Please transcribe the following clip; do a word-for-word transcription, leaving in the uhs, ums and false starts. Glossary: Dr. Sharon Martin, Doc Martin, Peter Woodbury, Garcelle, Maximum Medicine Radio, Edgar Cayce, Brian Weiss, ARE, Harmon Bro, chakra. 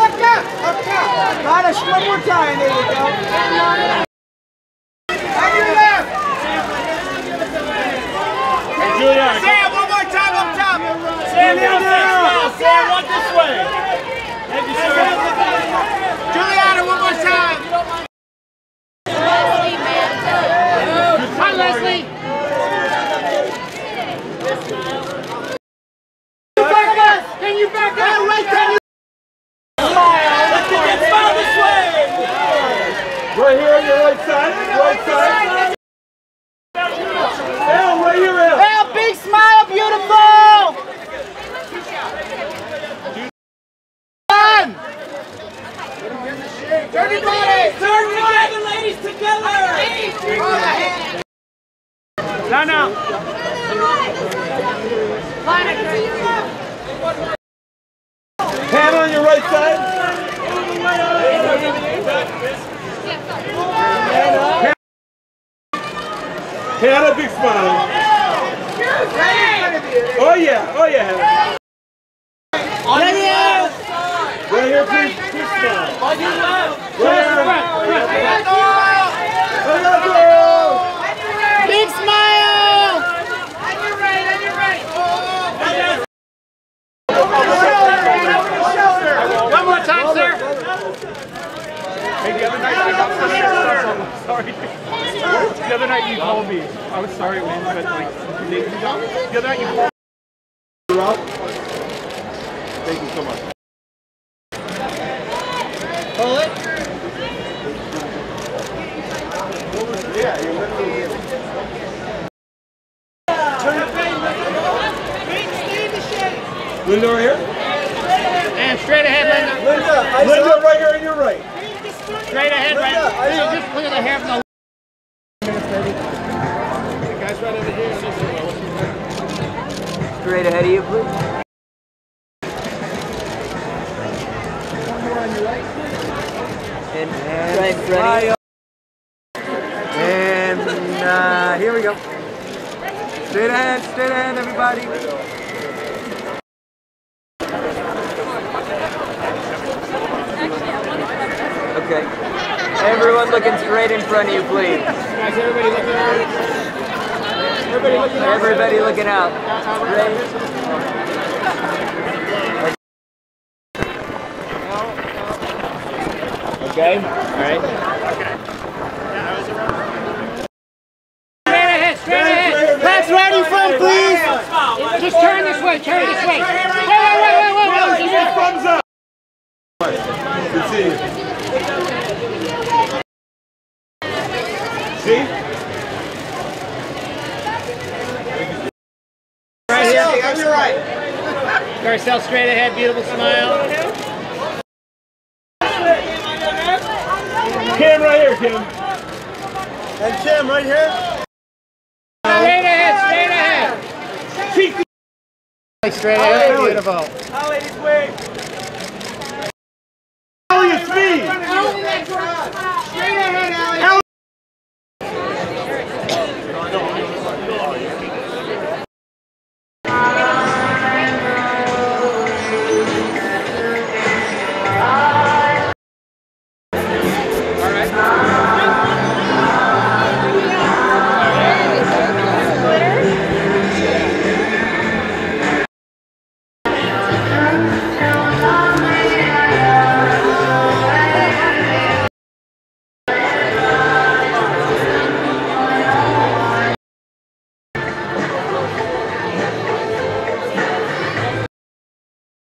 up top, up top. Got us one more time, there you go. On your left. Sam, one more time up top. Sam, down, down. Sam, one this way. Thank you, sir. Juliana, one more time. Leslie, man. Hi, Leslie. Can you back up? Right there. Right here on your right side, right side. Al, right here, Al. Al, big smile, beautiful. Turn it, ladies, turn it, turn the ladies together. No, no. Hand on your right side. Hannah. Hannah, big smile. Oh yeah, oh yeah, Hannah. Let me out. Right here, please, big smile. On your left. Right. Big smile. On your right, on your right. One more time, sir. Hey, the other night I got so nervous. Sorry. The other night you called me. I was sorry, man, but like the other night you called me. Thank you so much. Pull it. Yeah, you went to turn it back. Linda right here. And straight ahead, Linda. Linda, Linda right here on your right. Straight ahead, right? Yeah, just clear the hair from the guys right over here. Straight ahead of you, please. One more on your right. And, and right, and uh, here we go. Straight ahead, straight ahead, everybody. Okay. Everyone looking straight in front of you, please. Guys, everybody looking out. Everybody looking out. Everybody looking out. Okay. All right. Okay. Straight ahead. Straight ahead. Pass right in front, please. Just turn this way. Turn this way. Wait, wait, wait, wait, wait. Thumbs up. Good to see you. See? Right here, on your right. Garcelle, straight ahead, beautiful smile. Kim, right here, Kim. And Kim, right here. Straight ahead, straight ahead. Straight ahead, beautiful. All ladies, wait. Speed.